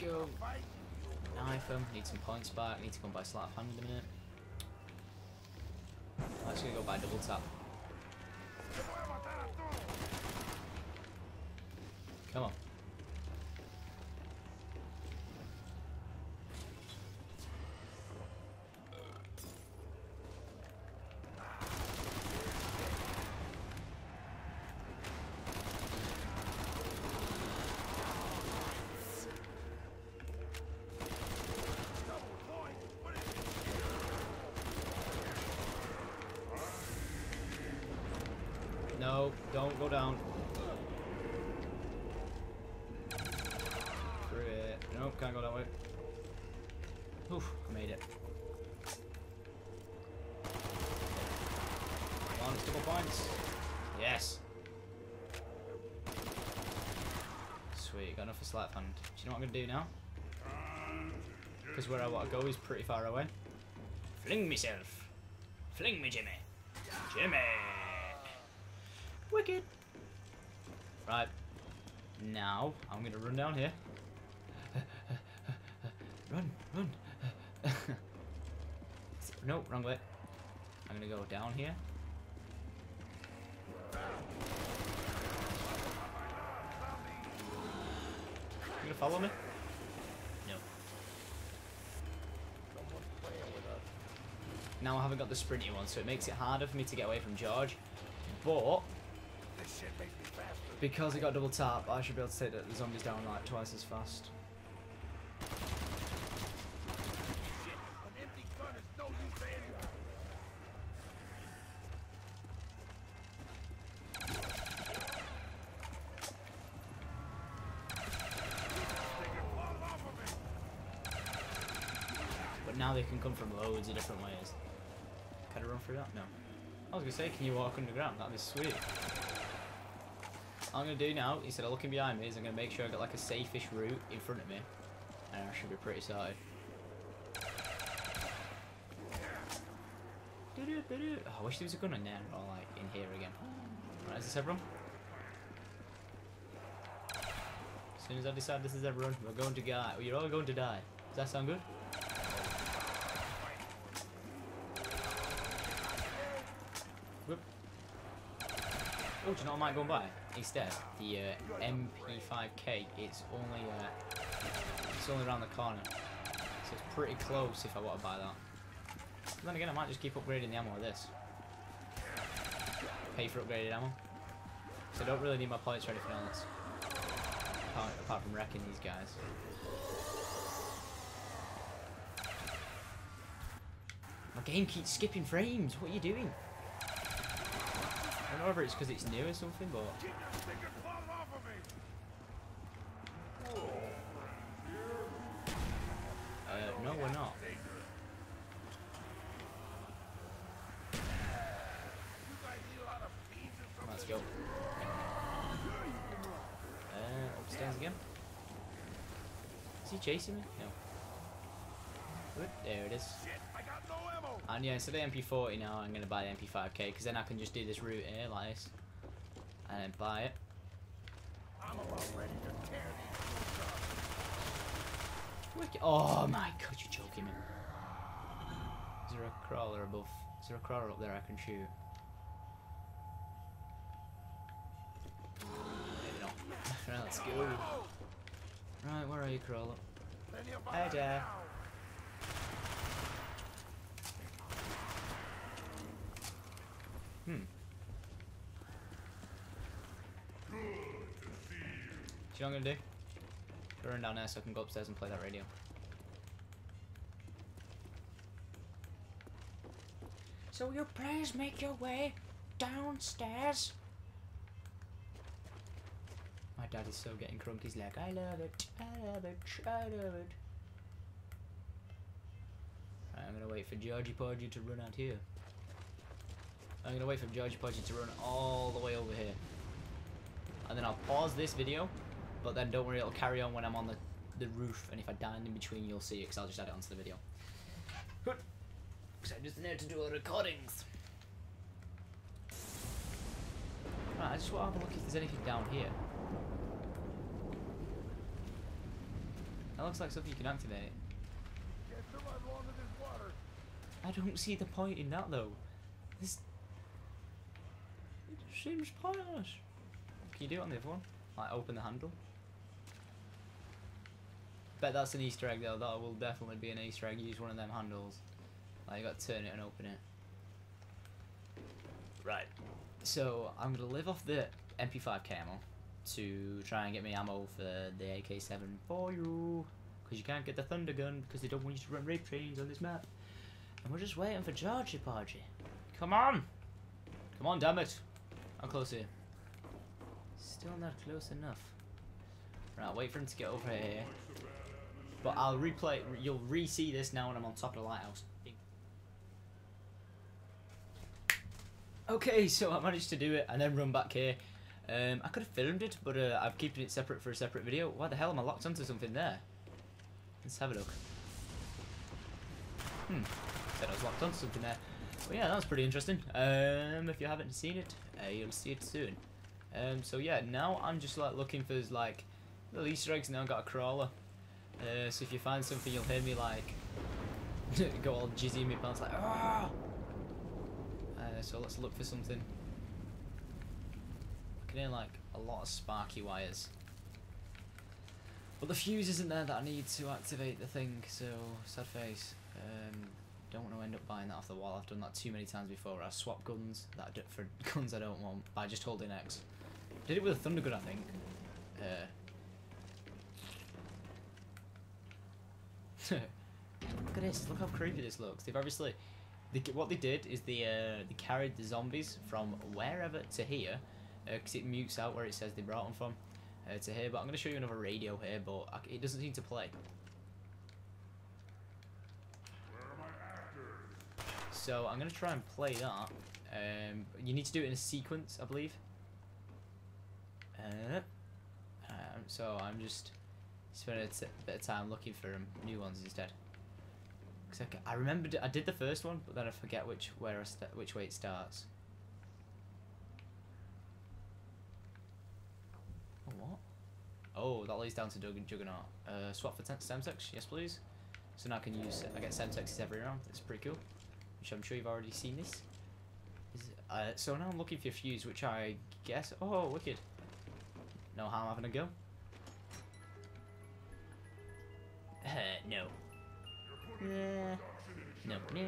Let's go knife him. Need some points back. Need to go and buy sleight of hand in a minute. I'm actually going to go buy double tap. Come on. No, don't go down. Crit. Nope, can't go that way. Oof, made it. Come on, it's double points. Yes. Sweet, got enough for sleight of hand. Do you know what I'm going to do now? Because where I want to go is pretty far away. Fling myself. Fling me, Jimmy. Jimmy. Wicked. Right. Now, I'm going to run down here. Run, run. No, wrong way. I'm going to go down here. You going to follow me? No. Now I haven't got the sprinty one, so it makes it harder for me to get away from George. But... because I got double tap, I should be able to take the zombies down like twice as fast. But now they can come from loads of different ways. Can I run through that? No. I was going to say, can you walk underground? That'd be sweet. What I'm going to do now, instead of looking behind me, is I'm going to make sure I got like a safe-ish route in front of me, and I should be pretty sorted. Oh, I wish there was a gun in there, or like in here again. Right, is this everyone? As soon as I decide this is everyone, we're going to die. You're all going to die. Does that sound good? Whoop. Oh, do you know what I might go and buy? Instead, the MP5K, it's only around the corner, so it's pretty close if I want to buy that. And then again, I might just keep upgrading the ammo of this. Pay for upgraded ammo. So I don't really need my points for anything else, apart from wrecking these guys. My game keeps skipping frames. What are you doing? I don't know whether it's because it's new or something, but... no, we're not. Let's go. Upstairs again. Is he chasing me? No. Good. There it is. And yeah, instead of MP40 now, I'm going to buy the MP5K, because then I can just do this route here, like this, and then buy it. I'm about ready to tear these wicked. Oh my god, you're joking me. Is there a crawler above? Is there a crawler up there I can shoot? Maybe not. Right, let's go. Right, where are you, crawler? Hey there. Do you know what I'm going to do? Go run down there so I can go upstairs and play that radio. So you please make your way downstairs. My dad is so getting crunk, he's like, I love it, I love it, I love it. Right, I'm going to wait for Georgie Porgie to run out here. I'm going to wait for Georgie Porgie to run all the way over here. And then I'll pause this video, but then don't worry, it'll carry on when I'm on the roof, and if I die in between, you'll see it, because I'll just add it onto the video. Good. Because I just need to do our recordings. Right, I just want to have a look if there's anything down here. That looks like something you can activate. Get someone along with this water. I don't see the point in that though. This it seems pointless. Can you do it on the other one? Like open the handle. Bet that's an Easter egg though. That will definitely be an Easter egg. Use one of them handles. Like you got to turn it and open it. Right. So I'm gonna live off the MP5K ammo to try and get me ammo for the AK74U, because you can't get the Thunder Gun because they don't want you to run rape trains on this map. And we're just waiting for Georgie Porgie. Come on! Come on, damn it! How close are you? Still not close enough. Right, I'll wait for him to get over here. But I'll replay, you'll re-see this now when I'm on top of the lighthouse. Okay, so I managed to do it and then run back here. I could have filmed it, but I've kept it separate for a separate video. Why the hell am I locked onto something there? Let's have a look. Said I was locked onto something there. But yeah, that was pretty interesting. If you haven't seen it, you'll see it soon. So yeah, now I'm just like looking for like little Easter eggs. Now I've got a crawler. So if you find something, you'll hear me like go all jizzy in my pants like ah. So let's look for something. I can hear like a lot of sparky wires, but the fuse isn't there that I need to activate the thing. So sad face. Don't want to end up buying that off the wall. I've done that too many times before. I swap guns for guns I don't want by just holding X. Did it with a Thunder Gun, I think. Look at this. Look how creepy this looks. They've obviously. What they did is they carried the zombies from wherever to here, because it mutes out where it says they brought them from to here. But I'm going to show you another radio here, but it doesn't seem to play. Where are my actors? So I'm going to try and play that. You need to do it in a sequence, I believe. So I'm just spending a bit of time looking for new ones instead. I remembered I did the first one, but then I forget which way it starts. Oh, what? Oh, that leads down to Juggernaut. Swap for Semtex, yes please. So now I can use I get Semtexes every round. It's pretty cool. Which I'm sure you've already seen this. So now I'm looking for a fuse, which I guess. Oh, wicked! No harm having a go. No. No.